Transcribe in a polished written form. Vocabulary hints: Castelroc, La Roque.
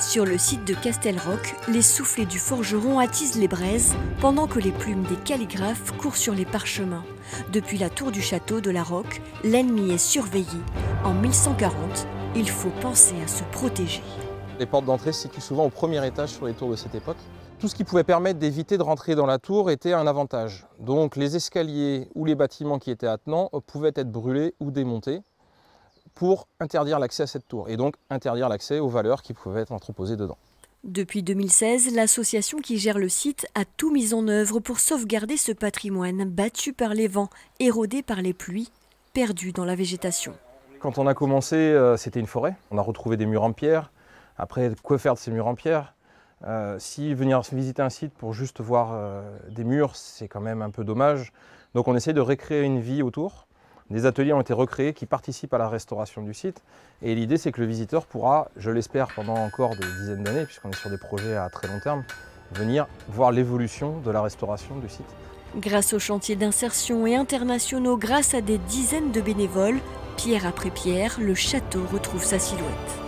Sur le site de Castelroc, les soufflets du forgeron attisent les braises pendant que les plumes des calligraphes courent sur les parchemins. Depuis la tour du château de La Roque, l'ennemi est surveillé. En 1140, il faut penser à se protéger. Les portes d'entrée se situent souvent au premier étage sur les tours de cette époque. Tout ce qui pouvait permettre d'éviter de rentrer dans la tour était un avantage. Donc les escaliers ou les bâtiments qui étaient attenants pouvaient être brûlés ou démontés pour interdire l'accès à cette tour et donc interdire l'accès aux valeurs qui pouvaient être entreposées dedans. Depuis 2016, l'association qui gère le site a tout mis en œuvre pour sauvegarder ce patrimoine battu par les vents, érodé par les pluies, perdu dans la végétation. Quand on a commencé, c'était une forêt. On a retrouvé des murs en pierre. Après, quoi faire de ces murs en pierre ? Si venir visiter un site pour juste voir des murs, c'est quand même un peu dommage. Donc on essaie de recréer une vie autour. Des ateliers ont été recréés qui participent à la restauration du site. Et l'idée, c'est que le visiteur pourra, je l'espère pendant encore des dizaines d'années, puisqu'on est sur des projets à très long terme, venir voir l'évolution de la restauration du site. Grâce aux chantiers d'insertion et internationaux, grâce à des dizaines de bénévoles, pierre après pierre, le château retrouve sa silhouette.